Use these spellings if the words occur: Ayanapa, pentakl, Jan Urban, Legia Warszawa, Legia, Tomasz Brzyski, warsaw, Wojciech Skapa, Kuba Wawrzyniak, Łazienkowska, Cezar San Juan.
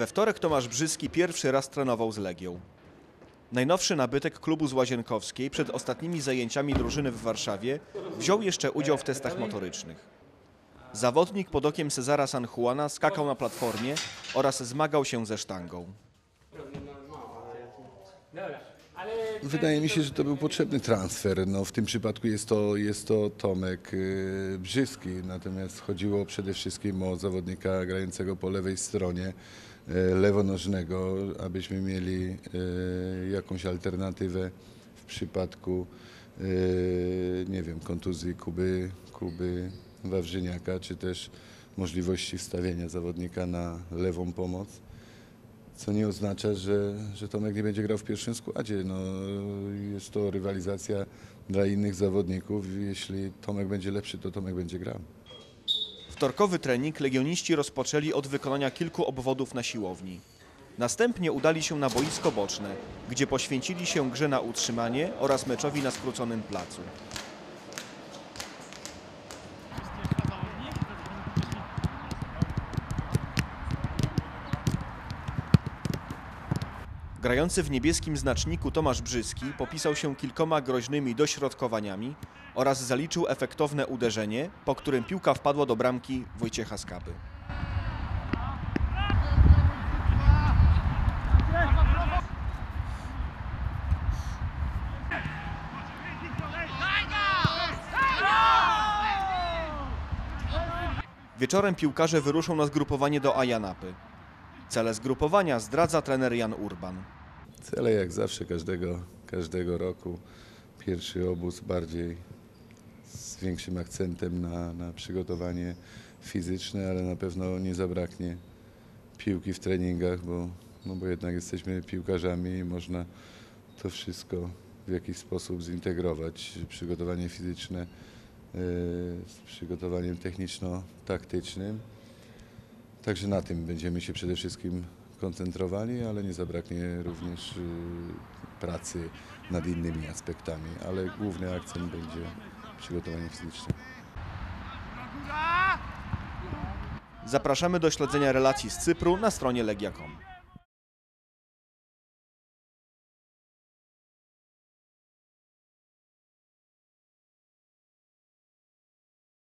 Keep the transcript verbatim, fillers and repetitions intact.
We wtorek Tomasz Brzyski pierwszy raz trenował z Legią. Najnowszy nabytek klubu z Łazienkowskiej przed ostatnimi zajęciami drużyny w Warszawie wziął jeszcze udział w testach motorycznych. Zawodnik pod okiem Cezara San Juana skakał na platformie oraz zmagał się ze sztangą. Wydaje mi się, że to był potrzebny transfer. No, w tym przypadku jest to, jest to Tomek Brzyski, natomiast chodziło przede wszystkim o zawodnika grającego po lewej stronie, lewonożnego, abyśmy mieli jakąś alternatywę w przypadku, nie wiem, kontuzji Kuby, Kuby Wawrzyniaka, czy też możliwości wstawienia zawodnika na lewą pomoc. Co nie oznacza, że, że Tomek nie będzie grał w pierwszym składzie. No, jest to rywalizacja dla innych zawodników. Jeśli Tomek będzie lepszy, to Tomek będzie grał. Wtorkowy trening legioniści rozpoczęli od wykonania kilku obwodów na siłowni. Następnie udali się na boisko boczne, gdzie poświęcili się grze na utrzymanie oraz meczowi na skróconym placu. Grający w niebieskim znaczniku Tomasz Brzyski popisał się kilkoma groźnymi dośrodkowaniami oraz zaliczył efektowne uderzenie, po którym piłka wpadła do bramki Wojciecha Skapy. Wieczorem piłkarze wyruszą na zgrupowanie do Ayanapy. Cele zgrupowania zdradza trener Jan Urban. Cele jak zawsze każdego, każdego roku. Pierwszy obóz bardziej z większym akcentem na, na przygotowanie fizyczne, ale na pewno nie zabraknie piłki w treningach, bo, no bo jednak jesteśmy piłkarzami i można to wszystko w jakiś sposób zintegrować. Przygotowanie fizyczne yy, z przygotowaniem techniczno-taktycznym. Także na tym będziemy się przede wszystkim koncentrowali, ale nie zabraknie również pracy nad innymi aspektami, ale główny akcent będzie przygotowanie fizyczne. Zapraszamy do śledzenia relacji z Cypru na stronie legia kropka com.